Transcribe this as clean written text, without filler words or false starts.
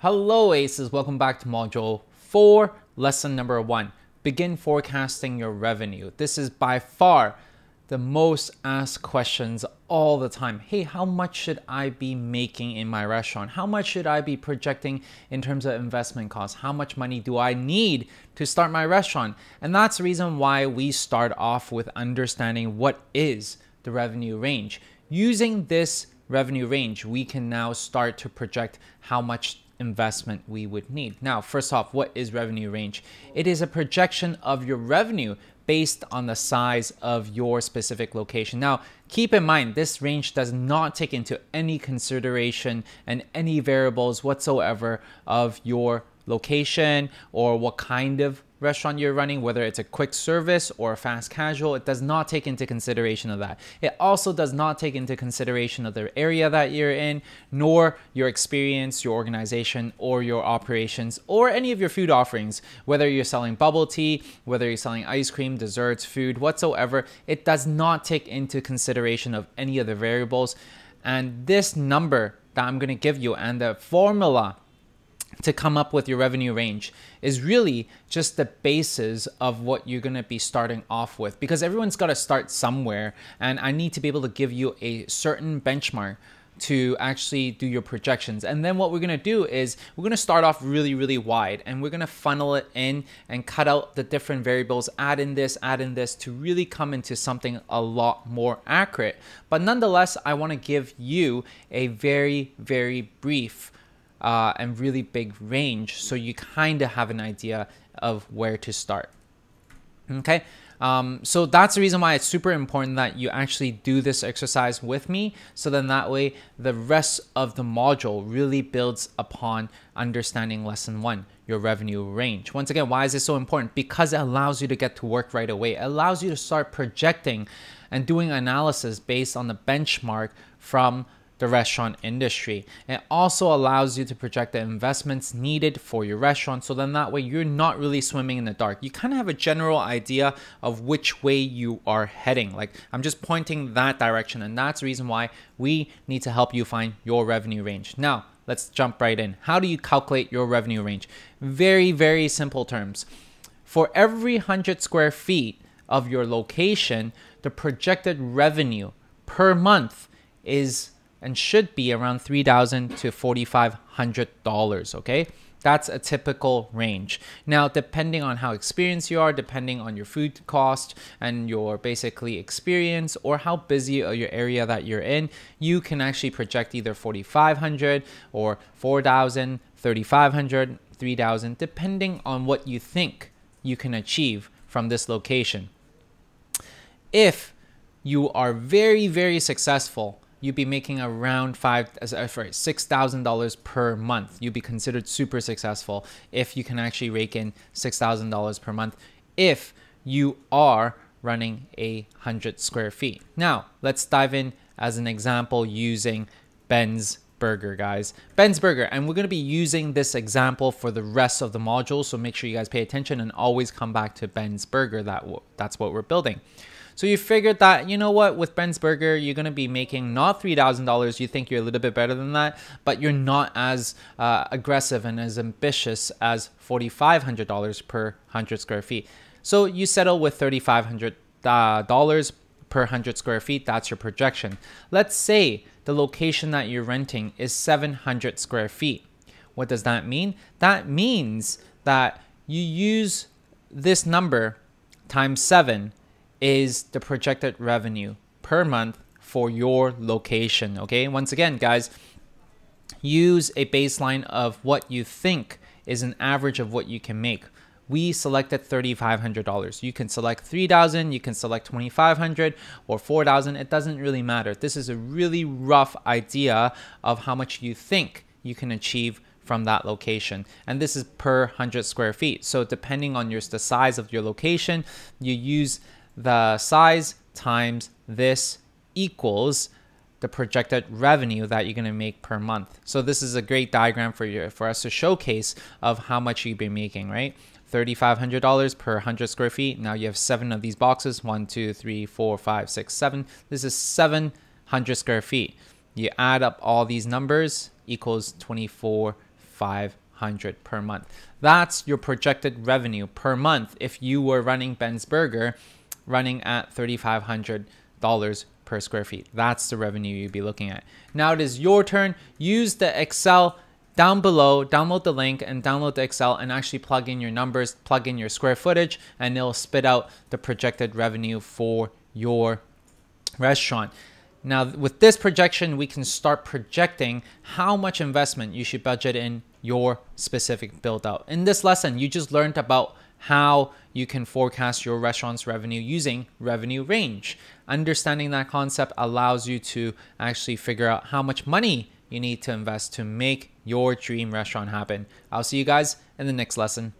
Hello Aces, welcome back to Module 4, Lesson Number 1. Begin forecasting your revenue. This is by far the most asked questions all the time. Hey, how much should I be making in my restaurant? How much should I be projecting in terms of investment costs? How much money do I need to start my restaurant? And that's the reason why we start off with understanding what is the revenue range. Using this revenue range, we can now start to project how much investment we would need. Now, first off, what is revenue range? It is a projection of your revenue based on the size of your specific location. Now, keep in mind, this range does not take into any consideration and any variables whatsoever of your location or what kind of restaurant you're running, whether it's a quick service or a fast casual. It does not take into consideration of that. It also does not take into consideration of the area that you're in, nor your experience, your organization, or your operations, or any of your food offerings, whether you're selling bubble tea, whether you're selling ice cream, desserts, food, whatsoever. It does not take into consideration of any of the variables. And this number that I'm going to give you and the formula to come up with your revenue range is really just the basis of what you're going to be starting off with, because everyone's got to start somewhere, and I need to be able to give you a certain benchmark to actually do your projections. And then what we're going to do is we're going to start off really, really wide, and we're going to funnel it in and cut out the different variables, add in this to really come into something a lot more accurate. But nonetheless, I want to give you a very, very brief and really big range, so you kind of have an idea of where to start. Okay, so that's the reason why it's super important that you actually do this exercise with me, so then that way the rest of the module really builds upon understanding lesson one, your revenue range. Once again, why is it so important? Because it allows you to get to work right away. It allows you to start projecting and doing analysis based on the benchmark from the restaurant industry. It also allows you to project the investments needed for your restaurant, so then that way you're not really swimming in the dark. You kind of have a general idea of which way you are heading. Like, I'm just pointing that direction, and that's the reason why we need to help you find your revenue range. Now, let's jump right in. How do you calculate your revenue range? Very, very simple terms. For every 100 square feet of your location, the projected revenue per month is and should be around $3,000 to $4,500, okay? That's a typical range. Now, depending on how experienced you are, depending on your food cost and your basically experience, or how busy or your area that you're in, you can actually project either $4,500 or $4,000, $3,500, $3,000, depending on what you think you can achieve from this location. If you are very, very successful, you'd be making around $6,000 per month. You'd be considered super successful if you can actually rake in $6,000 per month if you are running 100 square feet. Now, let's dive in as an example using Ben's Burger, guys. Ben's Burger, and we're going to be using this example for the rest of the module, so make sure you guys pay attention and always come back to Ben's Burger. That's what we're building. So you figured that, you know what, with Ben's Burger, you're going to be making not $3,000. You think you're a little bit better than that, but you're not as aggressive and as ambitious as $4,500 per 100 square feet. So you settle with $3,500 per 100 square feet. That's your projection. Let's say the location that you're renting is 700 square feet. What does that mean? That means that you use this number times 7 is the projected revenue per month for your location, okay? Once again, guys, use a baseline of what you think is an average of what you can make. We selected $3,500. You can select $3,000, you can select $2,500 or $4,000. It doesn't really matter. This is a really rough idea of how much you think you can achieve from that location, and this is per 100 square feet. So depending on the size of your location, you use the size times this equals the projected revenue that you're going to make per month. So this is a great diagram for us to showcase of how much you've been making, right? $3,500 per 100 square feet. Now you have 7 of these boxes. 1, 2, 3, 4, 5, 6, 7. This is 700 square feet. You add up all these numbers equals 24 $500 per month. That's your projected revenue per month if you were running Ben's Burger, running at $3,500 per square feet. That's the revenue you'd be looking at. Now it is your turn. Use the Excel down below, download the link and download the Excel and actually plug in your numbers, plug in your square footage, and it'll spit out the projected revenue for your restaurant. Now with this projection, we can start projecting how much investment you should budget in your specific build out. In this lesson, you just learned about how you can forecast your restaurant's revenue using revenue range. Understanding that concept allows you to actually figure out how much money you need to invest to make your dream restaurant happen. I'll see you guys in the next lesson.